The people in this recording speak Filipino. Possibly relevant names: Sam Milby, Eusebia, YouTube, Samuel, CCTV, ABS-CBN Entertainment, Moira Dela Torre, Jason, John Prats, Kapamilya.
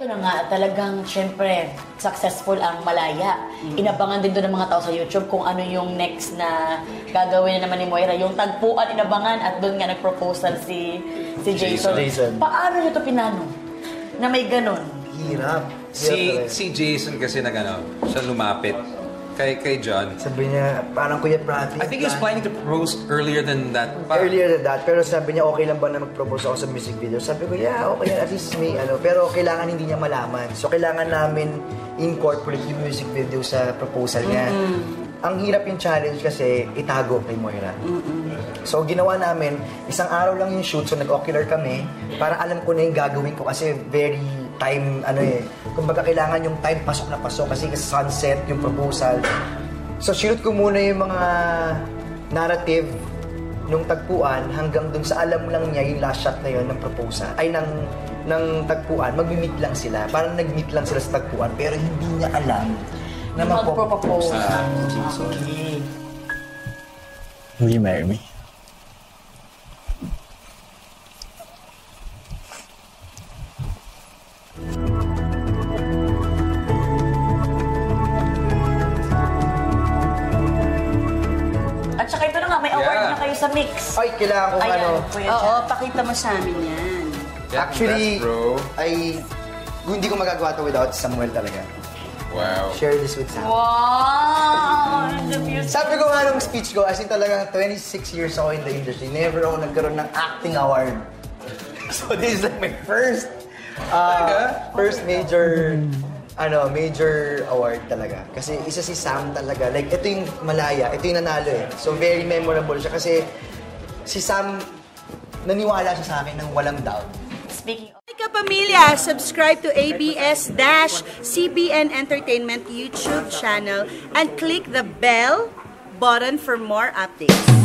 Ito na nga, talagang syempre successful ang Malaya. Inabangan din doon ng mga tao sa YouTube kung ano yung next na gagawin na naman ni Moira. Yung tagpuan, inabangan at doon nga nag-proposal si Jason. Paano nyo ito pinano na may ganun? Hirap. Si Jason kasi siya lumapit kay John. Sabi niya, parang Kuya Prati. I think he's planning to propose earlier than that. Earlier than that. Pero sabi niya, okay lang ba na mag-propose ako sa music video? Sabi ko, yeah, okay lang. At least may ano. Pero kailangan hindi niya malaman. So, kailangan namin incorporate yung music video sa proposal niya. Ang hirap yung challenge kasi itago kay Moira. So, ginawa namin, isang araw lang yung shoot. So, nag-ocular kami. Para alam ko na yung gagawin ko kasi very time, kumbaga kailangan yung time pasok na pasok kasi sunset yung proposal. So, shoot ko muna yung mga narrative nung tagpuan hanggang dun sa alam lang niya yung last shot na yun ng proposal. Ay, ng tagpuan. Mag-meet lang sila. Parang nag-meet lang sila sa tagpuan pero hindi niya alam na mag-propose. Okay. Will you marry me? Sa mix. Ay, kailangan ko Oo, pakita mo sa amin yan. Actually, hindi ko magagawa ito without Samuel talaga. Wow. Share this with Samuel. Wow! Sabi ko nga nung speech ko, as in talagang 26 years ako in the industry. Never ako nagkaroon ng acting award. So this is like my first major award talaga. Kasi isa si Sam talaga. Like, ito yung Malaya. Ito yung nanalo eh. So, very memorable siya. Kasi si Sam, naniwala siya sa akin ng walang doubt. Speaking of... Kapamilya, subscribe to ABS-CBN Entertainment YouTube channel and click the bell button for more updates.